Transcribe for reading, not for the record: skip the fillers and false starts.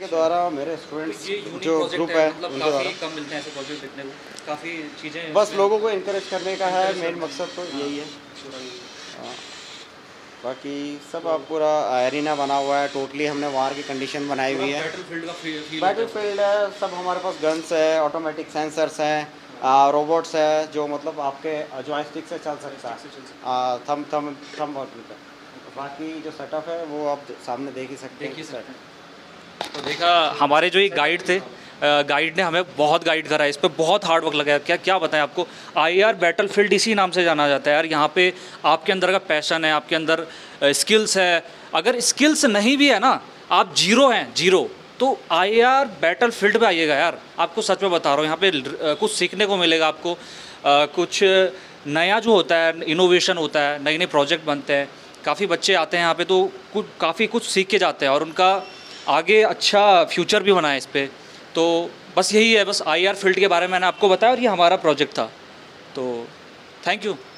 के द्वारा मेरे स्टूडेंट्स जो ग्रुप है उनके द्वारा कम मिलते हैं ऐसे प्रोजेक्ट देखने को, काफ़ी चीज़ें बस लोगों को इनकरेज करने का है, मेन मकसद तो यही है। बाकी सब आप पूरा एरिना बना हुआ है, टोटली हमने वार की कंडीशन बनाई हुई है। बैटल फील्ड है, सब हमारे पास गन्स है, ऑटोमेटिक सेंसर्स हैं, रोबोट्स है जो मतलब आपके जॉयस्टिक से चल सकता है, थम वर्क। बाकी जो सेटअप है वो आप सामने देख ही सकते हैं। तो देखा हमारे जो ये गाइड थे, गाइड ने हमें बहुत गाइड करा, इस पर बहुत हार्ड वर्क लगा। क्या क्या बताएं आपको, IAR बैटल फील्ड इसी नाम से जाना जाता है यार। यहाँ पे आपके अंदर का पैशन है, आपके अंदर स्किल्स है, अगर स्किल्स नहीं भी है ना, आप जीरो हैं, जीरो, तो IAR बैटल फील्ड पर आइएगा यार। आपको सच में बता रहा हूँ, यहाँ पे कुछ सीखने को मिलेगा आपको, कुछ नया जो होता है, इनोवेशन होता है, नए नए प्रोजेक्ट बनते हैं, काफ़ी बच्चे आते हैं यहाँ पे तो काफ़ी कुछ सीख के जाते हैं और उनका आगे अच्छा फ्यूचर भी बना है इस पर। तो बस यही है, बस IAR फील्ड के बारे में मैंने आपको बताया और ये हमारा प्रोजेक्ट था। तो थैंक यू।